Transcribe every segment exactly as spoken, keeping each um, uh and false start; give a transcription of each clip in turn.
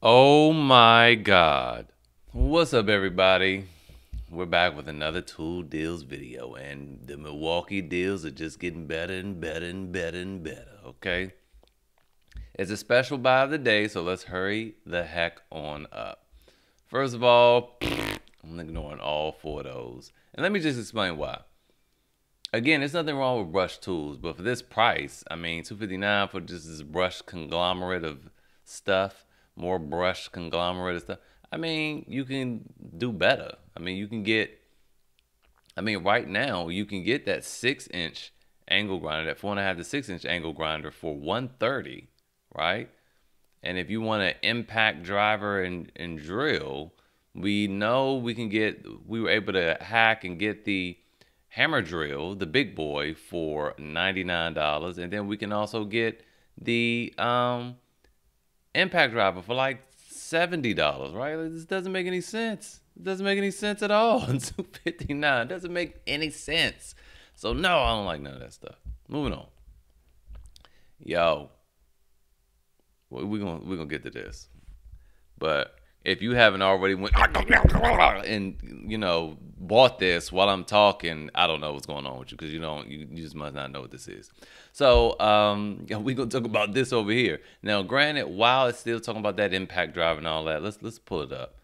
Oh my God. What's up, everybody? We're back with another tool deals video, and the Milwaukee deals are just getting better and better and better and better, okay? It's a special buy of the day, so let's hurry the heck on up. First of all, I'm ignoring all four of those. And let me just explain why. Again, there's nothing wrong with brush tools, but for this price, I mean, two fifty-nine for just this brush conglomerate of stuff, more brush conglomerate of stuff. I mean, you can do better. I mean, you can get, I mean, right now, you can get that six inch angle grinder, that four and a half to six inch angle grinder for one thirty, right? And if you want an impact driver and, and drill, we know we can get, we were able to hack and get the hammer drill, the big boy, for ninety-nine dollars. And then we can also get the um, impact driver for like seventy dollars, right? This doesn't make any sense. It doesn't make any sense at all. two fifty-nine. It doesn't make any sense. So no, I don't like none of that stuff. Moving on. Yo, well, we're gonna we're gonna get to this. But if you haven't already went and, you know, bought this while I'm talking, I don't know what's going on with you, because you don't you, you just must not know what this is. So um we're gonna talk about this over here. Now, granted, while it's still talking about that impact drive and all that, let's let's pull it up.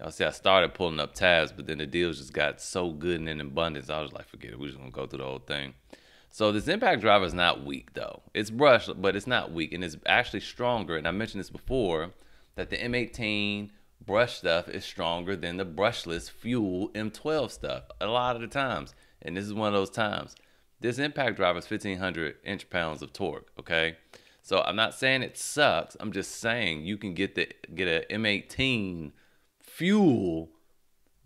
Y'all see I started pulling up tabs, but then the deals just got so good and in abundance, I was like, forget it, we're just gonna go through the whole thing. So this impact driver is not weak though. It's brushed, but it's not weak, and it's actually stronger. And I mentioned this before, that the M eighteen brush stuff is stronger than the brushless FUEL M twelve stuff a lot of the times. And this is one of those times. This impact driver is fifteen hundred inch pounds of torque, okay? So I'm not saying it sucks. I'm just saying you can get the get a M eighteen FUEL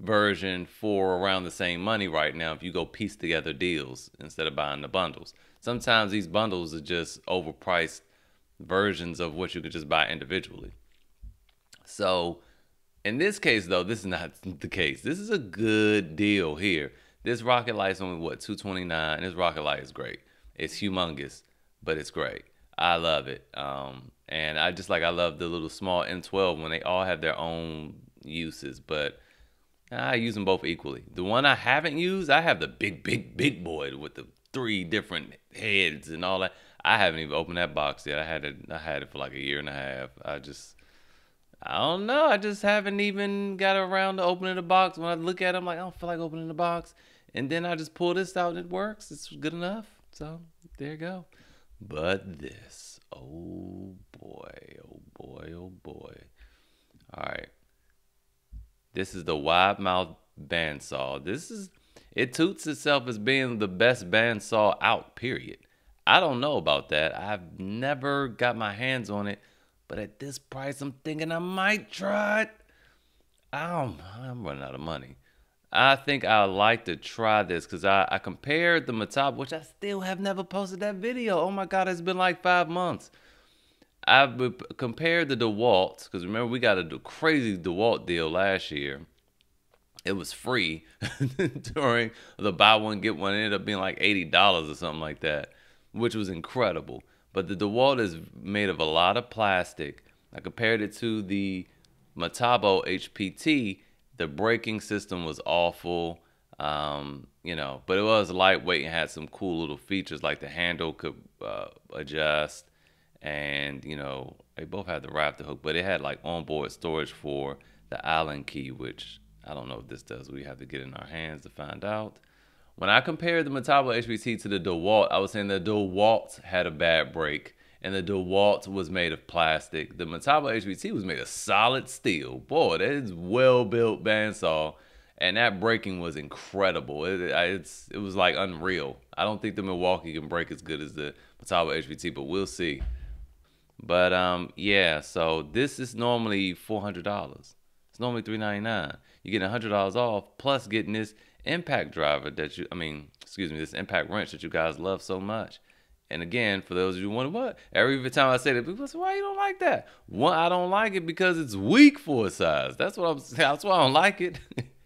version for around the same money right now if you go piece together deals instead of buying the bundles. Sometimes these bundles are just overpriced versions of what you could just buy individually. So in this case, though, this is not the case. This is a good deal here. This Rocket Light is only, what, two twenty-nine, and this Rocket Light is great. It's humongous, but it's great. I love it. Um, and I just like, I love the little small M twelve when they all have their own uses, but I use them both equally. The one I haven't used, I have the big, big, big boy with the three different heads and all that. I haven't even opened that box yet. I had it, I had it for like a year and a half. I just... I don't know. I just haven't even got around to opening the box. When I look at it, I'm like, I don't feel like opening the box. And then I just pull this out and it works. It's good enough. So there you go. But this, oh boy, oh boy, oh boy. All right. This is the wide mouth bandsaw. This is, it toots itself as being the best bandsaw out, period. I don't know about that. I've never got my hands on it. But at this price, I'm thinking I might try it. I'm, I'm running out of money. I think I'd like to try this because I, I compared the Metabo, which I still have never posted that video. Oh my God, it's been like five months. I've compared the DeWalt, because remember we got a crazy DeWalt deal last year. It was free during the buy one, get one. It ended up being like eighty dollars or something like that, which was incredible. But the DeWalt is made of a lot of plastic. I compared it to the Metabo H P T. The braking system was awful, um, you know, but it was lightweight and had some cool little features, like the handle could uh, adjust, and, you know, they both had the Raptor hook, but it had like onboard storage for the Allen key, which I don't know what this does. We have to get in our hands to find out. When I compared the Metabo H P T to the DeWalt, I was saying the DeWalt had a bad brake, and the DeWalt was made of plastic. The Metabo H P T was made of solid steel. Boy, that is well-built bandsaw, and that braking was incredible. It, it's, it was like unreal. I don't think the Milwaukee can brake as good as the Metabo H P T, but we'll see. But um, yeah, so this is normally four hundred dollars. It's normally three ninety-nine. You're getting one hundred dollars off, plus getting this impact driver that you, I mean, excuse me, this impact wrench that you guys love so much. And again, for those of you who wonder what, every time I say that, people say, why you don't like that? One, I don't like it because it's weak for a size. That's what I'm saying. That's why I don't like it.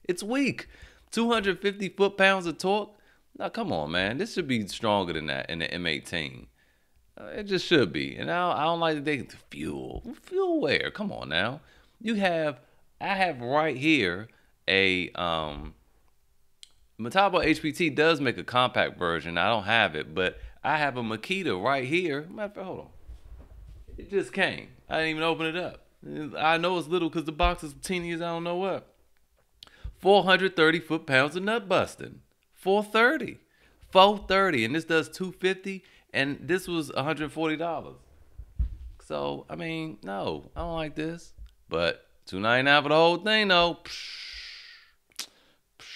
It's weak. two hundred fifty foot pounds of torque. Now, come on, man. This should be stronger than that in the M eighteen. Uh, it just should be. And I, I don't like that they fuel. Fuel where? Come on now. You have, I have right here a, um, Metabo H P T does make a compact version. I don't have it, but I have a Makita right here. Hold on. It just came. I didn't even open it up. I know it's little because the box is teeny as I don't know what. four hundred thirty foot-pounds of nut busting. four thirty. four thirty. And this does two fifty. And this was one hundred forty dollars. So, I mean, no. I don't like this. But two ninety-nine for the whole thing, though. Psh, psh,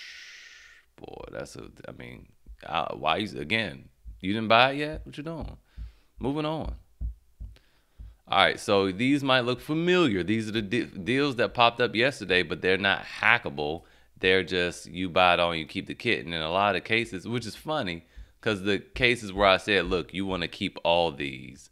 boy, that's a... I mean, I, why you... Again, you didn't buy it yet? What you doing? Moving on. All right, so these might look familiar. These are the de deals that popped up yesterday, but they're not hackable. They're just, you buy it on, you keep the kit. And in a lot of cases, which is funny, because the cases where I said, look, you want to keep all these.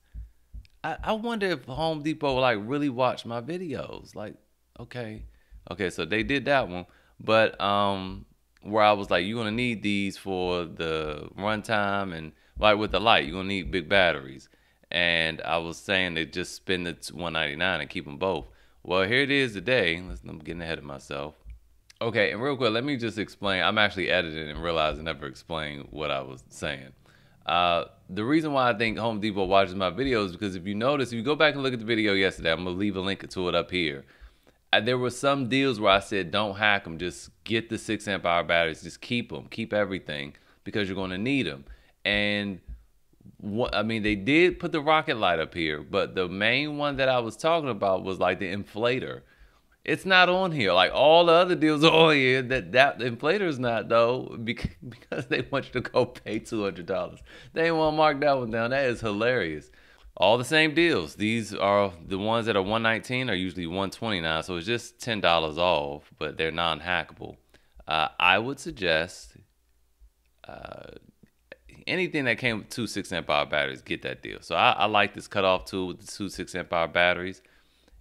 I, I wonder if Home Depot, like, really watched my videos. Like, okay. Okay, so they did that one. But um, where I was like, you're going to need these for the runtime and, like, with the light, you're going to need big batteries. And I was saying to just spend the one ninety-nine and keep them both. Well, here it is today. Listen, I'm getting ahead of myself. Okay, and real quick, let me just explain. I'm actually editing and realized I never explained what I was saying. Uh, the reason why I think Home Depot watches my videos is because if you notice, if you go back and look at the video yesterday, I'm going to leave a link to it up here. Uh, there were some deals where I said, don't hack them. Just get the six amp hour batteries. Just keep them. Keep everything because you're going to need them. And... What, I mean, they did put the Rocket Light up here, but the main one that I was talking about was like the inflator. It's not on here. Like all the other deals are on here. That that inflator is not though, because they want you to go pay two hundred dollars. They ain't want to mark that one down. That is hilarious. All the same deals. These are the ones that are one nineteen are usually one twenty nine. So it's just ten dollars off, but they're non hackable. Uh, I would suggest. Uh, Anything that came with two six amp hour batteries, get that deal. So I, I like this cutoff tool with the two six amp hour batteries.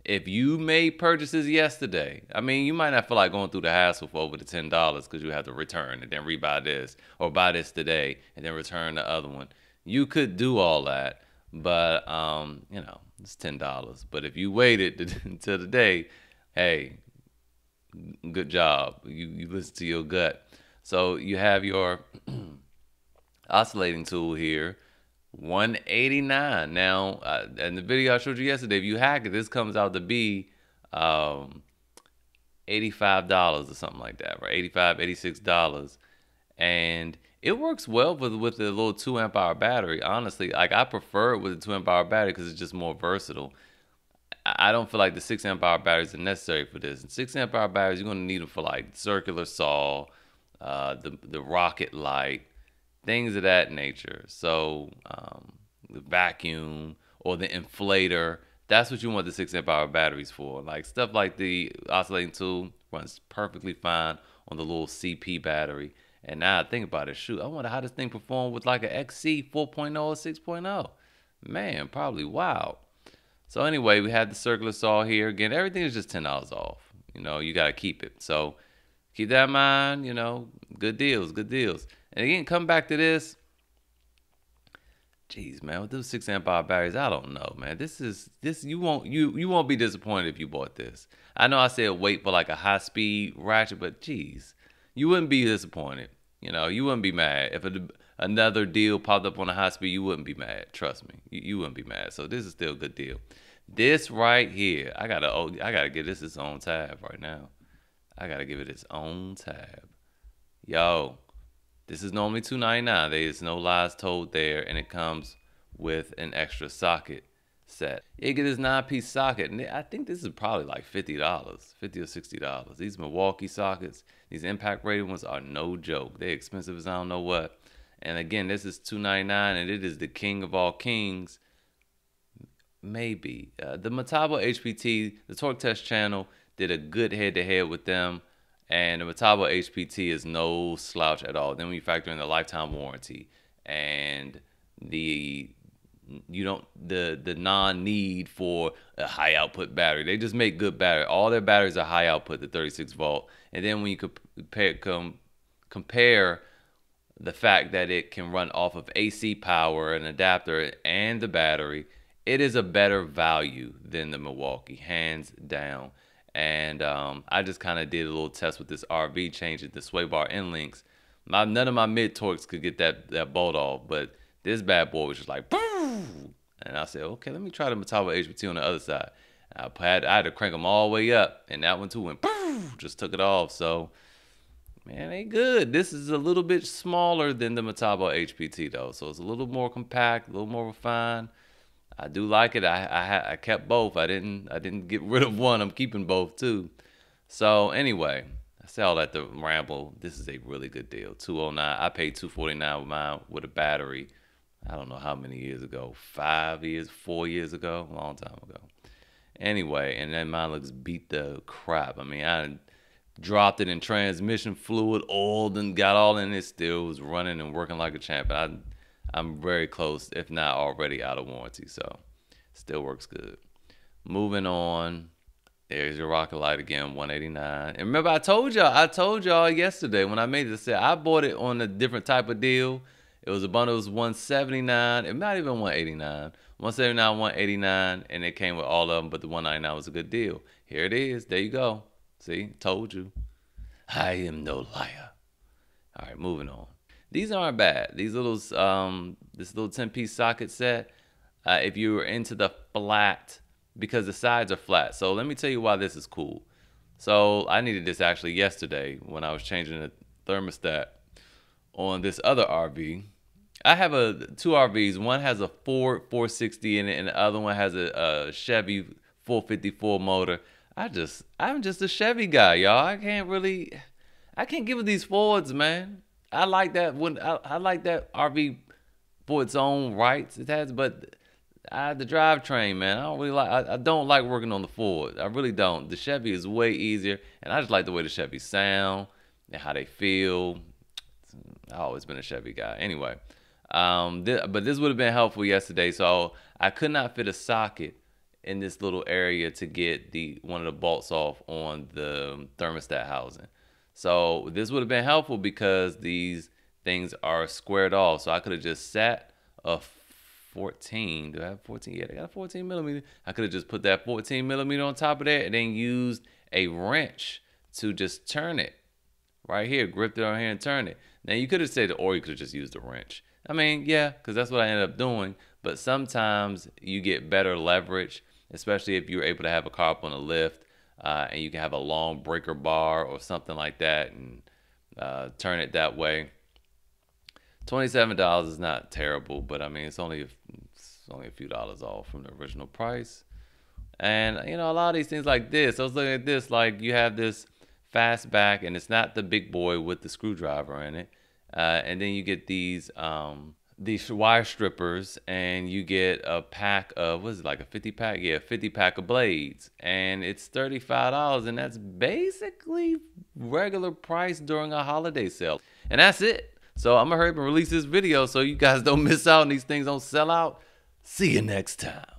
If you made purchases yesterday, I mean, you might not feel like going through the hassle for over the ten dollars because you have to return and then rebuy this or buy this today and then return the other one. You could do all that, but, um, you know, it's ten dollars. But if you waited to, until the day, hey, good job. You, you listen to your gut. So you have your... oscillating tool here, one eighty-nine. Now, uh, in the video I showed you yesterday, if you hack it, this comes out to be um, eighty-five dollars or something like that, right? eighty-five dollars, eighty-six dollars. And it works well with, with the little two amp hour battery, honestly. Like, I prefer it with the two amp hour battery because it's just more versatile. I don't feel like the six amp hour batteries are necessary for this. And six amp hour batteries, you're going to need them for like circular saw, uh, the, the Rocket Light, things of that nature. So um, the vacuum or the inflator, that's what you want the six amp hour batteries for. Like stuff like the oscillating tool runs perfectly fine on the little C P battery. And now I think about it, shoot, I wonder how this thing performed with like an X C four point oh or six point oh. Man, probably wild. So anyway, we had the circular saw here. Again, everything is just ten dollars off. You know, you got to keep it. So keep that in mind, you know, good deals, good deals. And again, come back to this. Jeez, man, with those six amp hour batteries, I don't know, man. This is this you won't you you won't be disappointed if you bought this. I know I said wait for like a high speed ratchet, but jeez, you wouldn't be disappointed. You know, you wouldn't be mad if a, another deal popped up on a high speed. You wouldn't be mad. Trust me, you, you wouldn't be mad. So this is still a good deal. This right here, I gotta oh, I gotta give this its own tab right now. I gotta give it its own tab, yo. This is normally two ninety-nine. There's no lies told there, and it comes with an extra socket set. You get this nine-piece socket, and I think this is probably like fifty dollars, fifty dollars or sixty dollars. These Milwaukee sockets, these impact-rated ones are no joke. They're expensive as I don't know what. And again, this is two ninety-nine, and it is the king of all kings. Maybe. Uh, the Metabo H P T, the Torque Test channel, did a good head-to-head with them. And the Metabo H P T is no slouch at all. Then when you factor in the lifetime warranty and the you don't the the non-need for a high output battery, they just make good battery. All their batteries are high output, the thirty-six volt. And then when you compare com, compare the fact that it can run off of A C power, an adapter, and the battery, it is a better value than the Milwaukee, hands down. And um, I just kind of did a little test with this R V, changing the sway bar end links. My, none of my mid-torques could get that, that bolt off, but this bad boy was just like, boom! And I said, okay, let me try the Metabo H P T on the other side. I had, I had to crank them all the way up, and that one too went, boom! Just took it off, so... Man, ain't good. This is a little bit smaller than the Metabo H P T though, so it's a little more compact, a little more refined. I do like it. I I, I kept both. I didn't I didn't get rid of one. I'm keeping both too. So anyway, I say all that to ramble. This is a really good deal. two oh nine. I paid two forty-nine with mine with a battery. I don't know how many years ago. Five years, four years ago, a long time ago. Anyway, and then mine looks beat the crap. I mean, I. Dropped it in transmission fluid, oiled, and got all in it. Still was running and working like a champ. And I, I'm very close, if not already, out of warranty. So, still works good. Moving on. There's your Rocket Light again, one eighty-nine. And remember, I told y'all, I told y'all yesterday when I made this set, I bought it on a different type of deal. It was a bundle. It was one seventy-nine. It not even one eighty-nine. one seventy-nine, one eighty-nine, and it came with all of them. But the one ninety-nine was a good deal. Here it is. There you go. See, told you. I am no liar. All right, moving on. These aren't bad. These little, um, this little ten-piece socket set, uh, if you were into the flat, because the sides are flat. So let me tell you why this is cool. So I needed this actually yesterday when I was changing the thermostat on this other R V. I have a, two R Vs. One has a Ford four sixty in it, and the other one has a, a Chevy four fifty-four motor. I just, I'm just a Chevy guy, y'all. I can't really, I can't give it these Fords, man. I like that when I, I like that R V for its own rights it has, but I the drivetrain, man. I don't really like. I, I don't like working on the Ford. I really don't. The Chevy is way easier, and I just like the way the Chevy sound and how they feel. I've always been a Chevy guy, anyway. Um, th but this would have been helpful yesterday, so I could not fit a socket in this little area to get the one of the bolts off on the thermostat housing. So this would have been helpful because these things are squared off. So I could have just sat a fourteen, do I have fourteen? Yeah, they got a fourteen millimeter. I could have just put that fourteen millimeter on top of that and then used a wrench to just turn it right here, gripped it on here and turn it. Now you could have said, or you could have just used a wrench. I mean, yeah, cause that's what I ended up doing. But sometimes you get better leverage, especially if you're able to have a car up on a lift uh, and you can have a long breaker bar or something like that and uh, turn it that way. twenty-seven dollars is not terrible, but I mean, it's only, a, it's only a few dollars off from the original price. And you know, a lot of these things like this, I was looking at this, like you have this fastback and it's not the big boy with the screwdriver in it. Uh, and then you get these, um, these wire strippers, and you get a pack of, what is it, like a fifty pack? Yeah, fifty pack of blades, and it's thirty-five dollars, and that's basically regular price during a holiday sale. And that's it. So I'm gonna hurry up and release this video so you guys don't miss out and these things don't sell out. See you next time.